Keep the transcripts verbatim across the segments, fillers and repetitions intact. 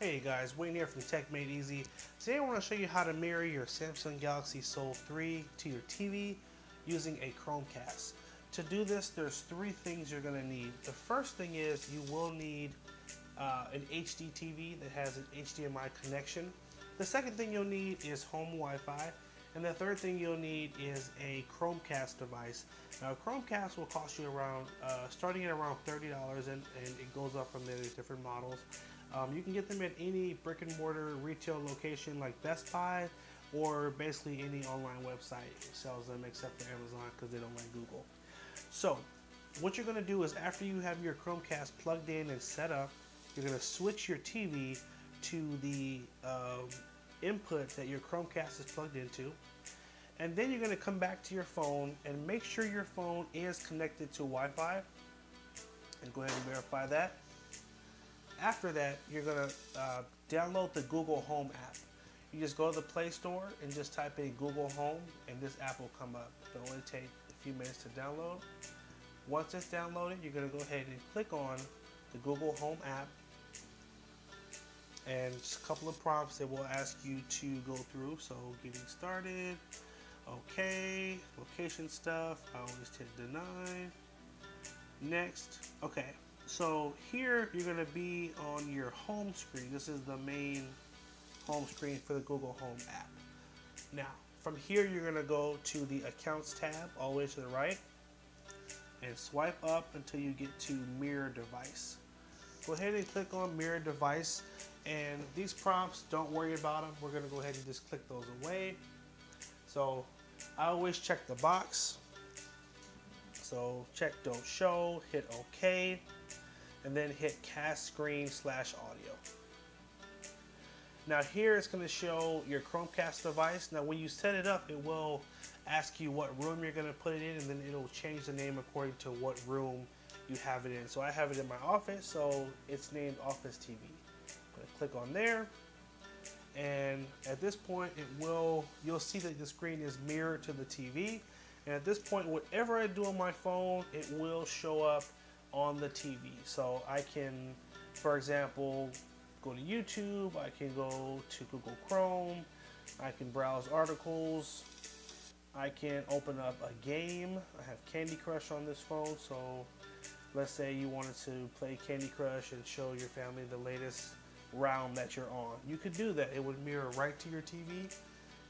Hey guys, Wayne here from Tech Made Easy. Today I want to show you how to mirror your Samsung Galaxy Soul three to your T V using a Chromecast. To do this, there's three things you're going to need. The first thing is you will need uh, an H D T V that has an H D M I connection. The second thing you'll need is home Wi-Fi. And the third thing you'll need is a Chromecast device. Now, a Chromecast will cost you around, uh, starting at around thirty dollars, and, and it goes up from there. There's different models. Um, you can get them at any brick and mortar retail location like Best Buy, or basically any online website sells them except for Amazon because they don't like Google. So what you're going to do is, after you have your Chromecast plugged in and set up, you're going to switch your T V to the um, input that your Chromecast is plugged into. And then you're going to come back to your phone and make sure your phone is connected to Wi-Fi, and go ahead and verify that. After that, you're going to uh, download the Google Home app. You just go to the Play Store and just type in Google Home, and this app will come up. It'll only take a few minutes to download. Once it's downloaded, you're going to go ahead and click on the Google Home app, and just a couple of prompts that will ask you to go through. So getting started, okay, location stuff, I always hit deny, next, okay. So here you're going to be on your home screen. This is the main home screen for the Google Home app. Now from here you're going to go to the Accounts tab, all the way to the right, and swipe up until you get to Mirror Device. Go ahead and click on Mirror Device, and these prompts, don't worry about them. We're going to go ahead and just click those away. So I always check the box. So check don't show, hit OK, and then hit cast screen slash audio. Now here it's going to show your Chromecast device. Now when you set it up, it will ask you what room you're going to put it in, and then it'll change the name according to what room you have it in. So I have it in my office, so it's named Office T V. I'm going to click on there, and at this point it will, you'll see that the screen is mirrored to the T V. And at this point, whatever I do on my phone, it will show up on the T V. So I can, for example, go to YouTube, I can go to Google Chrome, I can browse articles, I can open up a game. I have Candy Crush on this phone, so let's say you wanted to play Candy Crush and show your family the latest round that you're on. You could do that. It would mirror right to your T V,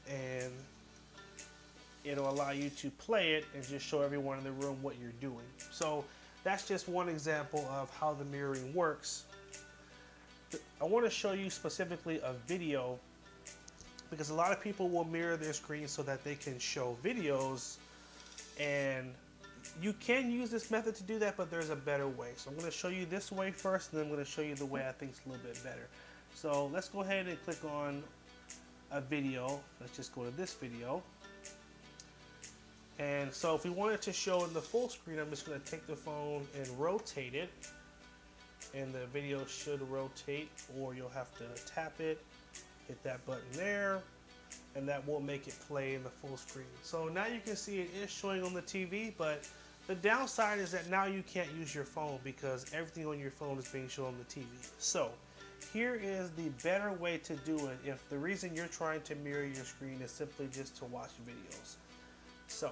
and it'll allow you to play it and just show everyone in the room what you're doing. So that's just one example of how the mirroring works. I want to show you specifically a video, because a lot of people will mirror their screen so that they can show videos, and you can use this method to do that, but there's a better way. So I'm going to show you this way first, and then I'm going to show you the way I think is a little bit better. So let's go ahead and click on a video. Let's just go to this video. And so if we wanted to show in the full screen, I'm just going to take the phone and rotate it, and the video should rotate, or you'll have to tap it, hit that button there, and that will make it play in the full screen. So now you can see it is showing on the T V, but the downside is that now you can't use your phone because everything on your phone is being shown on the T V. So here is the better way to do it if the reason you're trying to mirror your screen is simply just to watch videos. So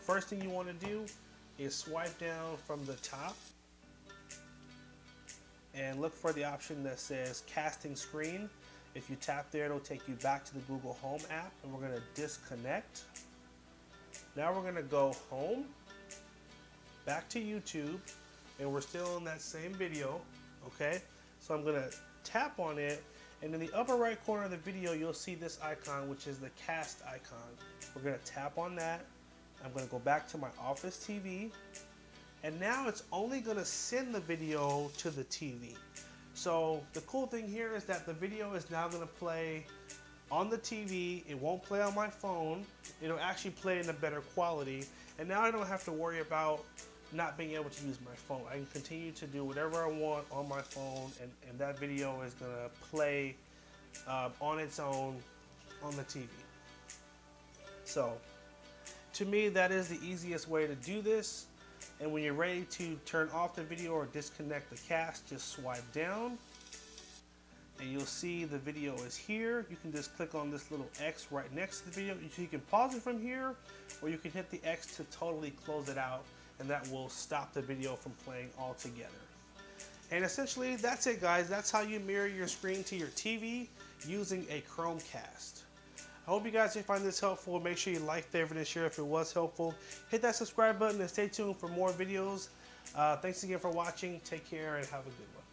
first thing you want to do is swipe down from the top and look for the option that says casting screen. If you tap there, it'll take you back to the Google Home app, and we're going to disconnect. Now we're going to go home, back to YouTube, and we're still in that same video. Okay, so I'm going to tap on it, and in the upper right corner of the video you'll see this icon, which is the cast icon. We're going to tap on that. I'm going to go back to my Office T V, and now it's only going to send the video to the T V. So the cool thing here is that the video is now going to play on the T V. It won't play on my phone. It'll actually play in a better quality, and now I don't have to worry about not being able to use my phone. I can continue to do whatever I want on my phone, and, and that video is going to play uh, on its own on the T V. So to me, that is the easiest way to do this. And when you're ready to turn off the video or disconnect the cast, just swipe down, and you'll see the video is here. You can just click on this little X right next to the video. You can pause it from here, or you can hit the X to totally close it out, and that will stop the video from playing altogether. And essentially, that's it, guys. That's how you mirror your screen to your T V using a Chromecast. I hope you guys did find this helpful. Make sure you like, favorite, and share if it was helpful. Hit that subscribe button and stay tuned for more videos. Uh, thanks again for watching. Take care and have a good one.